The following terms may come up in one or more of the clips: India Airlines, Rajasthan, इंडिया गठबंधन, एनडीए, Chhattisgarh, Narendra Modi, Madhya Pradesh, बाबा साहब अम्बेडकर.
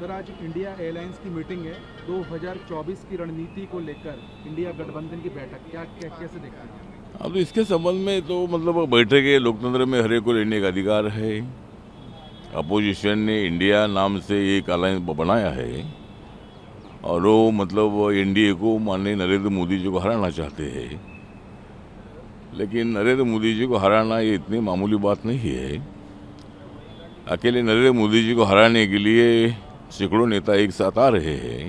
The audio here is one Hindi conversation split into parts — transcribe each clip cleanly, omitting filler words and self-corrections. सर आज इंडिया एयरलाइंस की मीटिंग है, 2024 की रणनीति को लेकर इंडिया गठबंधन की बैठक, क्या कैसे देखते हैं? अब इसके संबंध में तो मतलब बैठे के लोकतंत्र में हर एक को लेने का अधिकार है। अपोजिशन ने इंडिया नाम से एक अलायंस बनाया है और वो मतलब एनडीए को माननीय नरेंद्र मोदी जी को हराना चाहते हैं, लेकिन नरेंद्र मोदी जी को हराना ये इतनी मामूली बात नहीं है। अकेले नरेंद्र मोदी जी को हराने के लिए सैकड़ों नेता एक साथ आ रहे हैं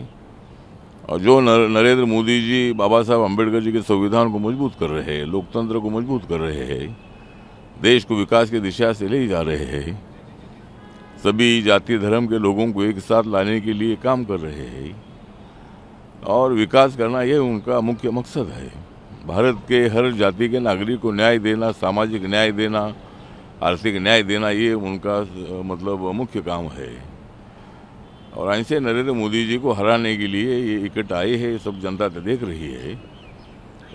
और जो नरेंद्र मोदी जी बाबा साहब अम्बेडकर जी के संविधान को मजबूत कर रहे हैं, लोकतंत्र को मजबूत कर रहे हैं, देश को विकास की दिशा से ले जा रहे हैं, सभी जाति धर्म के लोगों को एक साथ लाने के लिए काम कर रहे हैं और विकास करना यह उनका मुख्य मकसद है। भारत के हर जाति के नागरिक को न्याय देना, सामाजिक न्याय देना, आर्थिक न्याय देना, ये उनका मतलब मुख्य काम है। और ऐसे नरेंद्र मोदी जी को हराने के लिए ये इकट्ठे आए हैं, सब जनता तो देख रही है।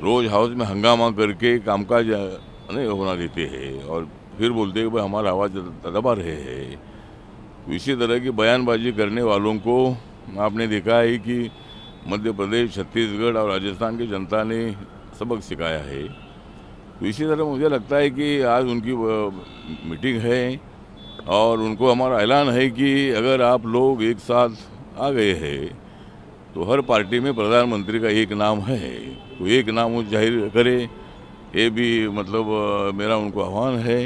रोज हाउस में हंगामा करके कामकाज नहीं होना देते हैं और फिर बोलते हैं कि भाई हमारा आवाज़ दबा रहे हैं। इसी तरह की बयानबाजी करने वालों को आपने देखा है कि मध्य प्रदेश, छत्तीसगढ़ और राजस्थान की जनता ने सबक सिखाया है। तो इसी तरह मुझे लगता है कि आज उनकी मीटिंग है और उनको हमारा ऐलान है कि अगर आप लोग एक साथ आ गए हैं तो हर पार्टी में प्रधानमंत्री का एक नाम है, तो एक नाम वो जाहिर करें, ये भी मतलब मेरा उनको आह्वान है।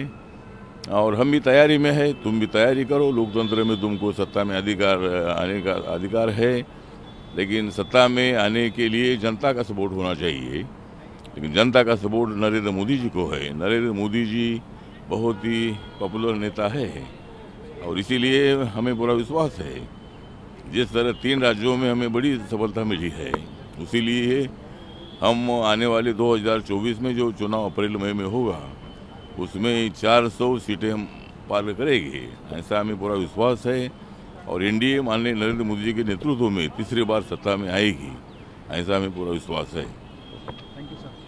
और हम भी तैयारी में है, तुम भी तैयारी करो। लोकतंत्र में तुमको सत्ता में अधिकार आने का अधिकार है, लेकिन सत्ता में आने के लिए जनता का सपोर्ट होना चाहिए, लेकिन जनता का सपोर्ट नरेंद्र मोदी जी को है। नरेंद्र मोदी जी बहुत ही पॉपुलर नेता है और इसीलिए हमें पूरा विश्वास है। जिस तरह 3 राज्यों में हमें बड़ी सफलता मिली है, उसीलिए हम आने वाले 2024 में जो चुनाव अप्रैल मई में होगा उसमें 400 सीटें हम पार करेंगे, ऐसा हमें पूरा विश्वास है। और एनडीए माननीय नरेंद्र मोदी जी के नेतृत्व में तीसरी बार सत्ता में आएगी, ऐसा हमें पूरा विश्वास है। Thank you sir.